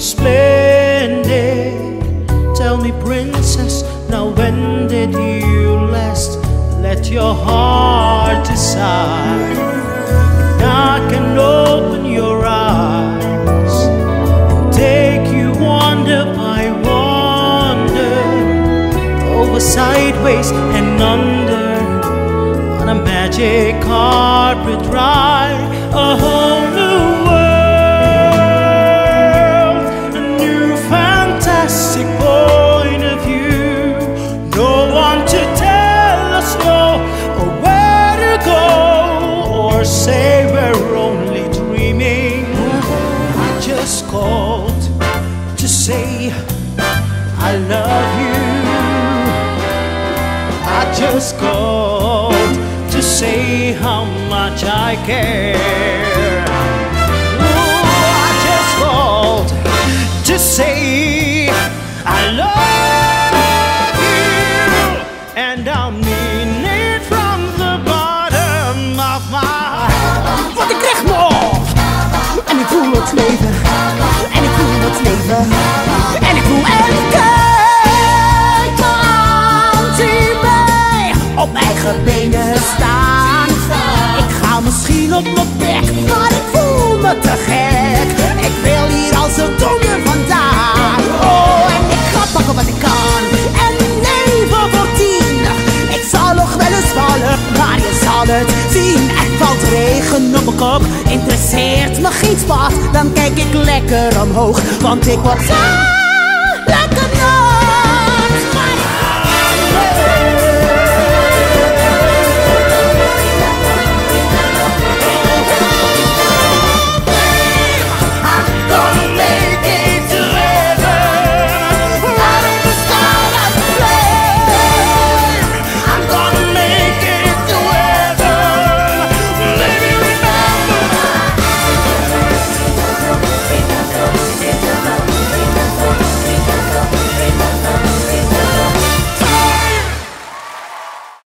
splendid. Tell me, princess, now when did you last let your heart decide? And I can open your eyes and take you wonder by wonder, over, sideways and under, on a magic carpet ride. A whole new world, a new fantastic point of view. No one to tell us no, or where to go, or say we're only dreaming. I just called to say I love you. I just called to say how much I care. Ooh, I just called to say I love you, and I mean it from the bottom of my heart. Want ik echt nog? En ik voel het leven. En ik voel het leven. En ik voel elke kant die mij op eigen benen staat. Misschien op mijn bek, maar ik voel me te gek. Ik wil hier als een donder vandaan. Oh, en ik ga pakken wat ik kan. En neven voor 10. Ik zal nog wel eens vallen, maar je zal het zien. Er valt regen op mijn kop, interesseert me geen spot. Dan kijk ik lekker omhoog, want ik word zo lekker.